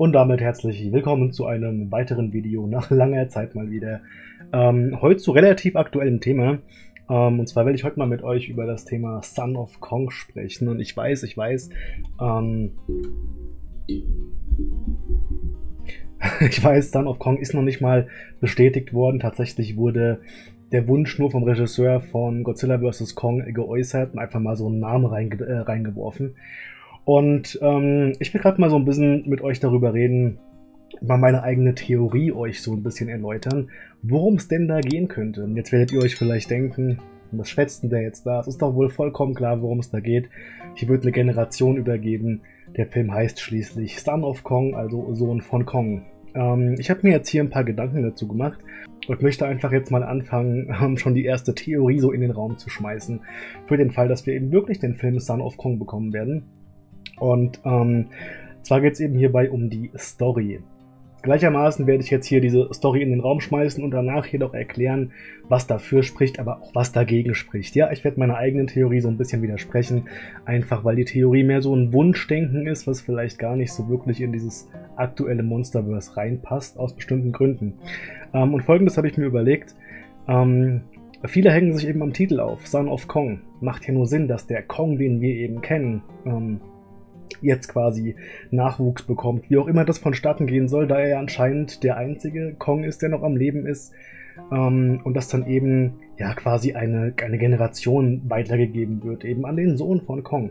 Und damit herzlich willkommen zu einem weiteren Video nach langer Zeit mal wieder. Heute zu relativ aktuellem Thema. Und zwar werde ich heute mal mit euch über das Thema Son of Kong sprechen. Und ich weiß, Son of Kong ist noch nicht mal bestätigt worden. Tatsächlich wurde der Wunsch nur vom Regisseur von Godzilla vs. Kong geäußert und einfach mal so einen Namen reingeworfen. Und ich will gerade mal so ein bisschen mit euch darüber reden, mal meine eigene Theorie euch so ein bisschen erläutern, worum es denn da gehen könnte. Und jetzt werdet ihr euch vielleicht denken, was schwätzt denn der jetzt da? Es ist doch wohl vollkommen klar, worum es da geht. Hier wird eine Generation übergeben. Der Film heißt schließlich Son of Kong, also Sohn von Kong. Ich habe mir jetzt hier ein paar Gedanken dazu gemacht und möchte einfach jetzt mal anfangen, schon die erste Theorie so in den Raum zu schmeißen, für den Fall, dass wir eben wirklich den Film Son of Kong bekommen werden. Und zwar geht es eben hierbei um die Story. Gleichermaßen werde ich jetzt hier diese Story in den Raum schmeißen und danach jedoch erklären, was dafür spricht, aber auch was dagegen spricht. Ja, ich werde meiner eigenen Theorie so ein bisschen widersprechen, einfach weil die Theorie mehr so ein Wunschdenken ist, was vielleicht gar nicht so wirklich in dieses aktuelle Monsterverse reinpasst, aus bestimmten Gründen. Und Folgendes habe ich mir überlegt. Viele hängen sich eben am Titel auf, Son of Kong. Macht ja nur Sinn, dass der Kong, den wir eben kennen, jetzt quasi Nachwuchs bekommt, wie auch immer das vonstatten gehen soll, da er ja anscheinend der einzige Kong ist, der noch am Leben ist, und dass dann eben ja quasi eine Generation weitergegeben wird, eben an den Sohn von Kong.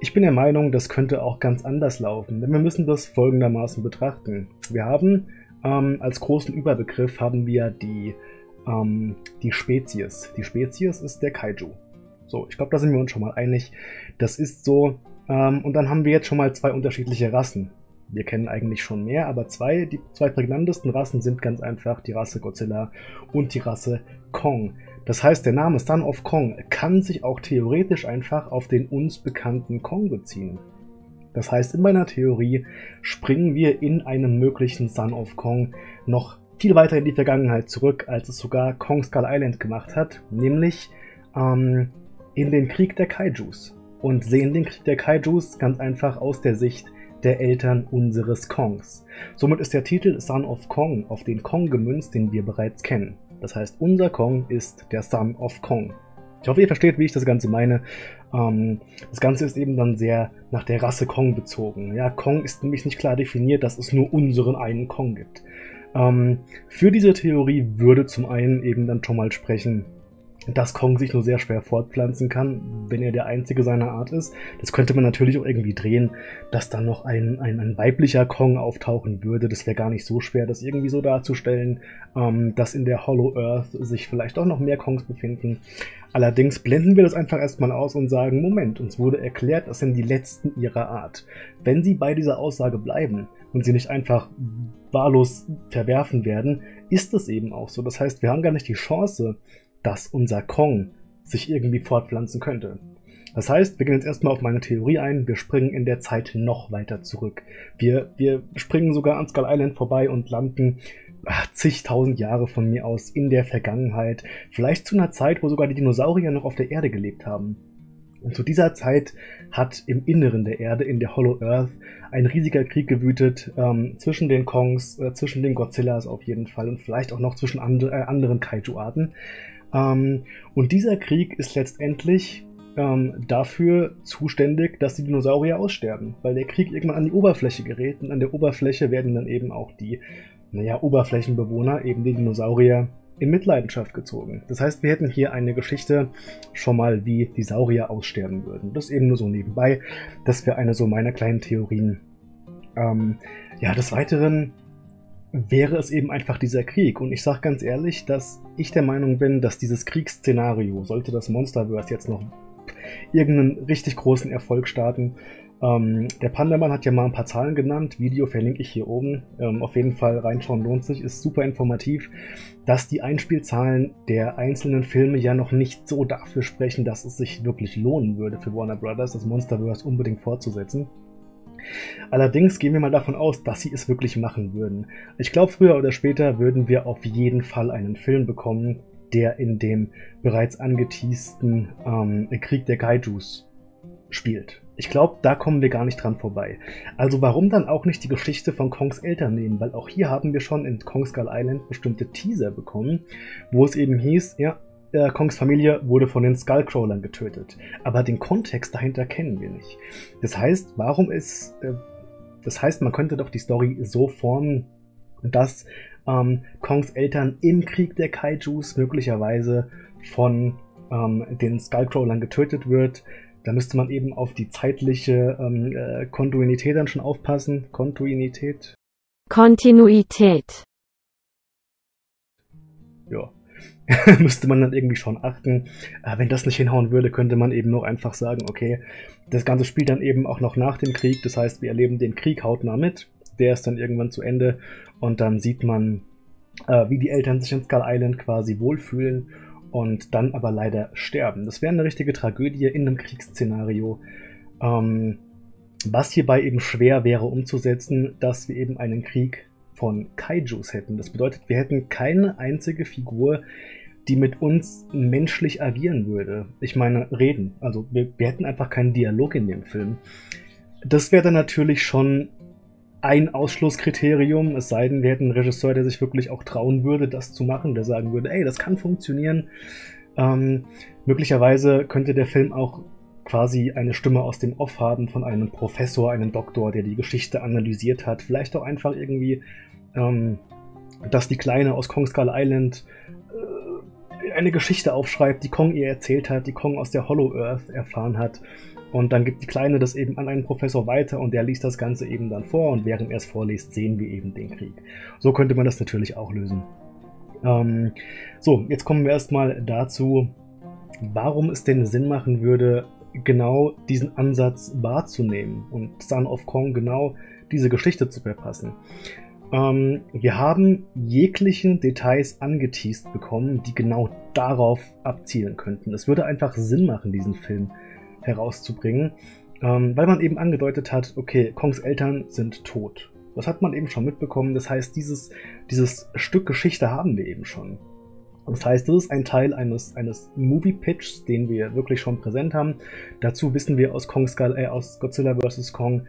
Ich bin der Meinung, das könnte auch ganz anders laufen, denn wir müssen das folgendermaßen betrachten. Wir haben als großen Überbegriff haben wir die Spezies. Die Spezies ist der Kaiju. So, ich glaube, da sind wir uns schon mal einig. Das ist so. Und dann haben wir jetzt schon mal zwei unterschiedliche Rassen. Wir kennen eigentlich schon mehr, aber die zwei prägnantesten Rassen sind ganz einfach die Rasse Godzilla und die Rasse Kong. Das heißt, der Name Son of Kong kann sich auch theoretisch einfach auf den uns bekannten Kong beziehen. Das heißt, in meiner Theorie springen wir in einem möglichen Son of Kong noch viel weiter in die Vergangenheit zurück, als es sogar Kong Skull Island gemacht hat, nämlich in den Krieg der Kaijus. Und sehen den Krieg der Kaijus ganz einfach aus der Sicht der Eltern unseres Kongs. Somit ist der Titel Son of Kong auf den Kong gemünzt, den wir bereits kennen. Das heißt, unser Kong ist der Son of Kong. Ich hoffe, ihr versteht, wie ich das Ganze meine. Das Ganze ist eben dann sehr nach der Rasse Kong bezogen. Ja, Kong ist nämlich nicht klar definiert, dass es nur unseren einen Kong gibt. Für diese Theorie würde zum einen eben dann schon mal sprechen, dass Kong sich nur sehr schwer fortpflanzen kann, wenn er der einzige seiner Art ist. Das könnte man natürlich auch irgendwie drehen, dass dann noch ein weiblicher Kong auftauchen würde. Das wäre gar nicht so schwer, das irgendwie so darzustellen, dass in der Hollow Earth sich vielleicht auch noch mehr Kongs befinden. Allerdings blenden wir das einfach erstmal aus und sagen, Moment, uns wurde erklärt, das sind die letzten ihrer Art. Wenn sie bei dieser Aussage bleiben und sie nicht einfach wahllos verwerfen werden, ist es eben auch so. Das heißt, wir haben gar nicht die Chance, dass unser Kong sich irgendwie fortpflanzen könnte. Das heißt, wir gehen jetzt erstmal auf meine Theorie ein, wir springen in der Zeit noch weiter zurück. Wir springen sogar an Skull Island vorbei und landen zigtausend Jahre von mir aus in der Vergangenheit, vielleicht zu einer Zeit, wo sogar die Dinosaurier noch auf der Erde gelebt haben. Und zu dieser Zeit hat im Inneren der Erde, in der Hollow Earth, ein riesiger Krieg gewütet zwischen den Kongs, zwischen den Godzillas auf jeden Fall und vielleicht auch noch zwischen anderen Kaiju-Arten. Und dieser Krieg ist letztendlich dafür zuständig, dass die Dinosaurier aussterben, weil der Krieg irgendwann an die Oberfläche gerät und an der Oberfläche werden dann eben auch die, naja, Oberflächenbewohner, eben die Dinosaurier, in Mitleidenschaft gezogen. Das heißt, wir hätten hier eine Geschichte schon mal, wie die Saurier aussterben würden. Das eben nur so nebenbei. Das wäre eine so meiner kleinen Theorien. Ja, des Weiteren wäre es eben einfach dieser Krieg. Und ich sage ganz ehrlich, dass ich der Meinung bin, dass dieses Kriegsszenario, sollte das Monsterverse jetzt noch irgendeinen richtig großen Erfolg starten. Der Pandaman hat ja mal ein paar Zahlen genannt, Video verlinke ich hier oben, auf jeden Fall reinschauen lohnt sich, ist super informativ, dass die Einspielzahlen der einzelnen Filme ja noch nicht so dafür sprechen, dass es sich wirklich lohnen würde für Warner Brothers, das Monsterverse unbedingt fortzusetzen. Allerdings gehen wir mal davon aus, dass sie es wirklich machen würden. Ich glaube, früher oder später würden wir auf jeden Fall einen Film bekommen, der in dem bereits angeteasten Krieg der Kaijus spielt. Ich glaube, da kommen wir gar nicht dran vorbei. Also warum dann auch nicht die Geschichte von Kongs Eltern nehmen? Weil auch hier haben wir schon in Kong Skull Island bestimmte Teaser bekommen, wo es eben hieß, ja, Kongs Familie wurde von den Skullcrawlern getötet. Aber den Kontext dahinter kennen wir nicht. Das heißt, man könnte doch die Story so formen, dass Kongs Eltern im Krieg der Kaijus möglicherweise von den Skullcrawlern getötet wird. Da müsste man eben auf die zeitliche Kontinuität dann schon aufpassen. Kontinuität. Ja. Müsste man dann irgendwie schon achten. Wenn das nicht hinhauen würde, könnte man eben nur einfach sagen, okay, das Ganze spielt dann eben auch noch nach dem Krieg. Das heißt, wir erleben den Krieg hautnah mit. Der ist dann irgendwann zu Ende. Und dann sieht man, wie die Eltern sich in Skull Island quasi wohlfühlen. Und dann aber leider sterben. Das wäre eine richtige Tragödie in einem Kriegsszenario. Was hierbei eben schwer wäre umzusetzen, dass wir eben einen Krieg von Kaijus hätten. Das bedeutet, wir hätten keine einzige Figur, die mit uns menschlich agieren würde. Ich meine, reden. Also wir hätten einfach keinen Dialog in dem Film. Das wäre dann natürlich schon ein Ausschlusskriterium, es sei denn, wir hätten einen Regisseur, der sich wirklich auch trauen würde, das zu machen, der sagen würde, ey, das kann funktionieren. Möglicherweise könnte der Film auch quasi eine Stimme aus dem Off haben von einem Professor, einem Doktor, der die Geschichte analysiert hat. Vielleicht auch einfach irgendwie, dass die Kleine aus Kong Skull Island eine Geschichte aufschreibt, die Kong ihr erzählt hat, die Kong aus der Hollow Earth erfahren hat. Und dann gibt die Kleine das eben an einen Professor weiter und der liest das Ganze eben dann vor und während er es vorliest, sehen wir eben den Krieg. So könnte man das natürlich auch lösen. So, jetzt kommen wir erstmal dazu, warum es denn Sinn machen würde, genau diesen Ansatz wahrzunehmen und Son of Kong genau diese Geschichte zu verpassen. Wir haben jeglichen Details angeteast bekommen, die genau darauf abzielen könnten. Es würde einfach Sinn machen, diesen Film herauszubringen, weil man eben angedeutet hat, okay, Kongs Eltern sind tot. Das hat man eben schon mitbekommen, das heißt, dieses Stück Geschichte haben wir eben schon. Das heißt, das ist ein Teil eines Movie-Pitchs, den wir wirklich schon präsent haben. Dazu wissen wir aus Godzilla vs. Kong,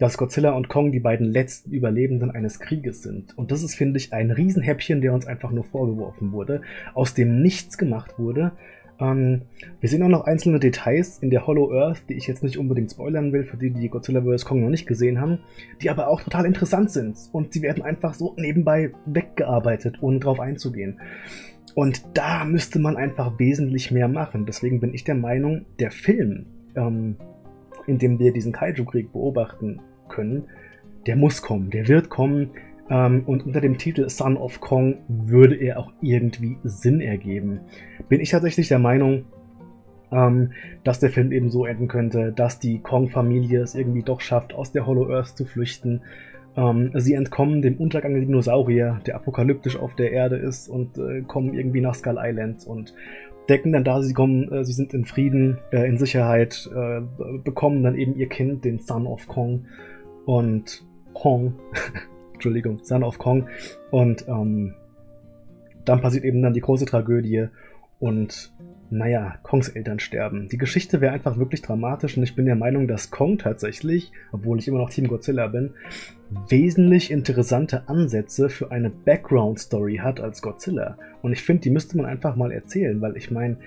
dass Godzilla und Kong die beiden letzten Überlebenden eines Krieges sind. Und das ist, finde ich, ein Riesenhäppchen, der uns einfach nur vorgeworfen wurde, aus dem nichts gemacht wurde. Wir sehen auch noch einzelne Details in der Hollow Earth, die ich jetzt nicht unbedingt spoilern will, für die, die Godzilla vs. Kong noch nicht gesehen haben, die aber auch total interessant sind und sie werden einfach so nebenbei weggearbeitet, ohne drauf einzugehen. Und da müsste man einfach wesentlich mehr machen. Deswegen bin ich der Meinung, der Film, in dem wir diesen Kaiju-Krieg beobachten können, der muss kommen, der wird kommen. Und unter dem Titel Son of Kong würde er auch irgendwie Sinn ergeben. Bin ich tatsächlich der Meinung, dass der Film eben so enden könnte, dass die Kong-Familie es irgendwie doch schafft, aus der Hollow Earth zu flüchten. Sie entkommen dem Untergang der Dinosaurier, der apokalyptisch auf der Erde ist, und kommen irgendwie nach Skull Island und decken dann da, sie sind in Frieden, in Sicherheit, bekommen dann eben ihr Kind, den Son of Kong und Kong. Entschuldigung, Son of Kong. Und dann passiert eben dann die große Tragödie und naja, Kongs Eltern sterben. Die Geschichte wäre einfach wirklich dramatisch und ich bin der Meinung, dass Kong tatsächlich, obwohl ich immer noch Team Godzilla bin, wesentlich interessante Ansätze für eine Background-Story hat als Godzilla. Und ich finde, die müsste man einfach mal erzählen, weil ich meine,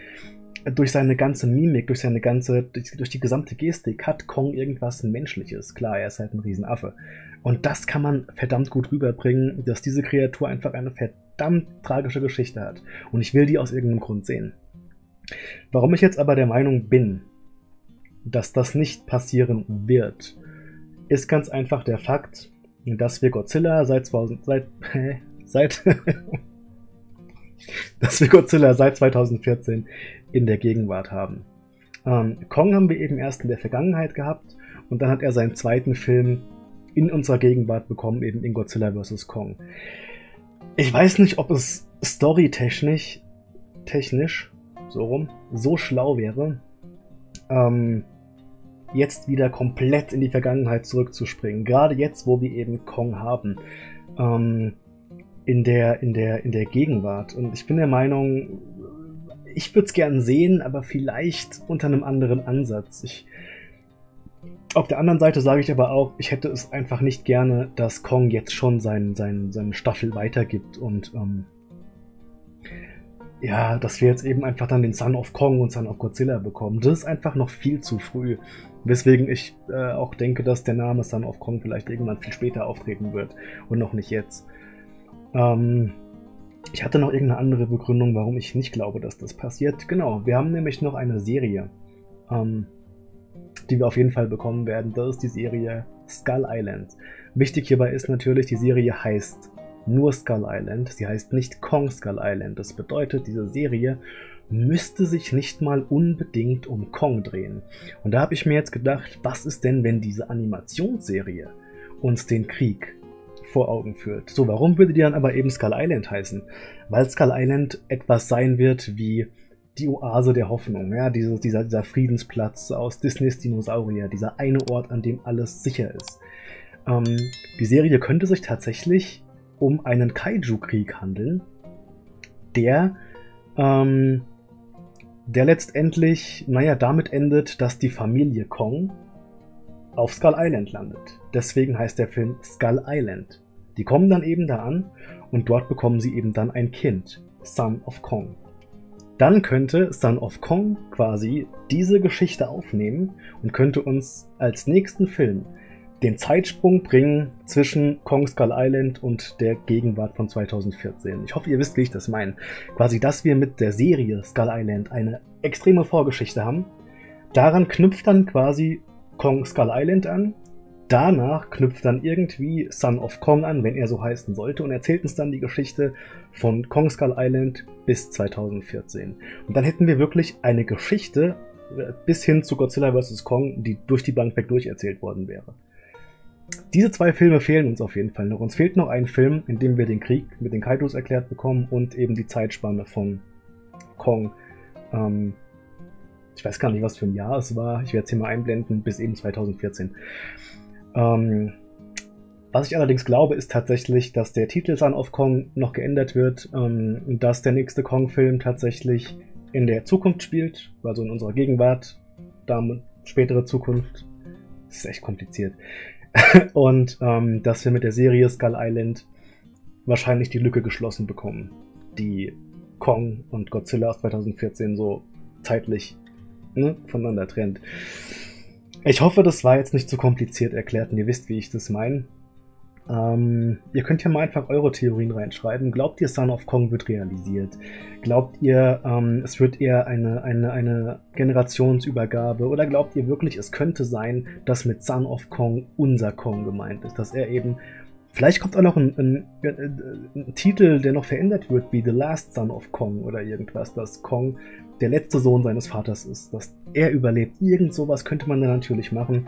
durch seine ganze Mimik, durch die gesamte Gestik hat Kong irgendwas Menschliches. Klar, er ist halt ein Riesenaffe. Und das kann man verdammt gut rüberbringen, dass diese Kreatur einfach eine verdammt tragische Geschichte hat. Und ich will die aus irgendeinem Grund sehen. Warum ich jetzt aber der Meinung bin, dass das nicht passieren wird, ist ganz einfach der Fakt, dass wir Godzilla seit 2014 in der Gegenwart haben. Kong haben wir eben erst in der Vergangenheit gehabt und dann hat er seinen zweiten Film in unserer Gegenwart bekommen, eben in Godzilla vs. Kong. Ich weiß nicht, ob es storytechnisch so schlau wäre, jetzt wieder komplett in die Vergangenheit zurückzuspringen. Gerade jetzt, wo wir eben Kong haben. In der Gegenwart. Und ich bin der Meinung, ich würde es gern sehen, aber vielleicht unter einem anderen Ansatz. Ich Auf der anderen Seite sage ich aber auch, ich hätte es einfach nicht gerne, dass Kong jetzt schon seine Staffel weitergibt und ja, dass wir jetzt eben einfach dann den Son of Kong und Son of Godzilla bekommen. Das ist einfach noch viel zu früh, weswegen ich auch denke, dass der Name Son of Kong vielleicht irgendwann viel später auftreten wird und noch nicht jetzt. Ich hatte noch irgendeine andere Begründung, warum ich nicht glaube, dass das passiert. Genau, wir haben nämlich noch eine Serie, die wir auf jeden Fall bekommen werden. Das ist die Serie Skull Island. Wichtig hierbei ist natürlich, die Serie heißt nur Skull Island. Sie heißt nicht Kong Skull Island. Das bedeutet, diese Serie müsste sich nicht mal unbedingt um Kong drehen. Und da habe ich mir jetzt gedacht, was ist denn, wenn diese Animationsserie uns den Krieg vor Augen führt? So, warum würde die dann aber eben Skull Island heißen? Weil Skull Island etwas sein wird wie die Oase der Hoffnung, ja, dieser Friedensplatz aus Disneys Dinosaurier, dieser eine Ort, an dem alles sicher ist. Die Serie könnte sich tatsächlich um einen Kaiju-Krieg handeln, der letztendlich, naja, damit endet, dass die Familie Kong auf Skull Island landet. Deswegen heißt der Film Skull Island. Die kommen dann eben da an und dort bekommen sie eben dann ein Kind, Son of Kong. Dann könnte Son of Kong quasi diese Geschichte aufnehmen und könnte uns als nächsten Film den Zeitsprung bringen zwischen Kong Skull Island und der Gegenwart von 2014. Ich hoffe, ihr wisst, wie ich das meine. Quasi, dass wir mit der Serie Skull Island eine extreme Vorgeschichte haben. Daran knüpft dann quasi Kong Skull Island an. Danach knüpft dann irgendwie Son of Kong an, wenn er so heißen sollte, und erzählt uns dann die Geschichte von Kong Skull Island bis 2014. Und dann hätten wir wirklich eine Geschichte bis hin zu Godzilla vs. Kong, die durch die Bank weg durcherzählt worden wäre. Diese zwei Filme fehlen uns auf jeden Fall noch. Uns fehlt noch ein Film, in dem wir den Krieg mit den Kaijus erklärt bekommen und eben die Zeitspanne von Kong. Ich weiß gar nicht, was für ein Jahr es war. Ich werde es hier mal einblenden, bis eben 2014. Was ich allerdings glaube, ist tatsächlich, dass der Titel Son of Kong noch geändert wird, dass der nächste Kong-Film tatsächlich in der Zukunft spielt, also in unserer Gegenwart, dann spätere Zukunft. Das ist echt kompliziert. Und dass wir mit der Serie Skull Island wahrscheinlich die Lücke geschlossen bekommen, die Kong und Godzilla aus 2014 so zeitlich voneinander trennt. Ich hoffe, das war jetzt nicht zu kompliziert erklärt und ihr wisst, wie ich das meine. Ihr könnt ja mal einfach eure Theorien reinschreiben. Glaubt ihr, Son of Kong wird realisiert? Glaubt ihr, es wird eher eine Generationsübergabe? Oder glaubt ihr wirklich, es könnte sein, dass mit Son of Kong unser Kong gemeint ist? Dass er eben, vielleicht kommt auch noch ein Titel, der noch verändert wird, wie The Last Son of Kong oder irgendwas, dass Kong der letzte Sohn seines Vaters ist, dass er überlebt. Irgend sowas könnte man dann natürlich machen.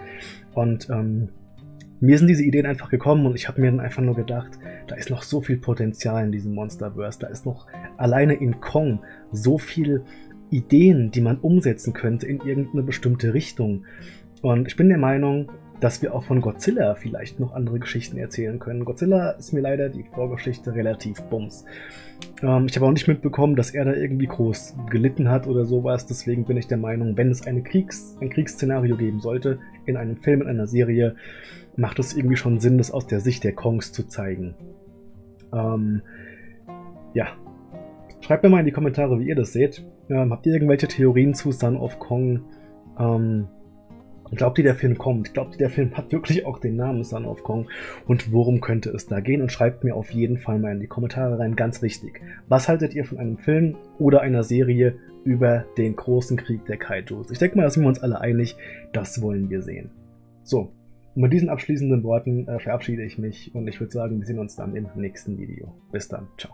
Und mir sind diese Ideen einfach gekommen und ich habe mir dann einfach nur gedacht, da ist noch so viel Potenzial in diesem Monsterverse, da ist noch alleine in Kong so viel Ideen, die man umsetzen könnte in irgendeine bestimmte Richtung. Und ich bin der Meinung, dass wir auch von Godzilla vielleicht noch andere Geschichten erzählen können. Godzilla ist mir leider die Vorgeschichte relativ bums. Ich habe auch nicht mitbekommen, dass er da irgendwie groß gelitten hat oder sowas. Deswegen bin ich der Meinung, wenn es ein Kriegsszenario geben sollte, in einem Film, in einer Serie, macht es irgendwie schon Sinn, das aus der Sicht der Kongs zu zeigen. Ja. Schreibt mir mal in die Kommentare, wie ihr das seht. Habt ihr irgendwelche Theorien zu Son of Kong? Glaubt ihr, der Film kommt? Glaubt ihr, der Film hat wirklich auch den Namen Son of Kong? Und worum könnte es da gehen? Und schreibt mir auf jeden Fall mal in die Kommentare rein, ganz wichtig. Was haltet ihr von einem Film oder einer Serie über den großen Krieg der Kaijus? Ich denke mal, da sind wir uns alle einig, das wollen wir sehen. So, und mit diesen abschließenden Worten verabschiede ich mich und ich würde sagen, wir sehen uns dann im nächsten Video. Bis dann, ciao.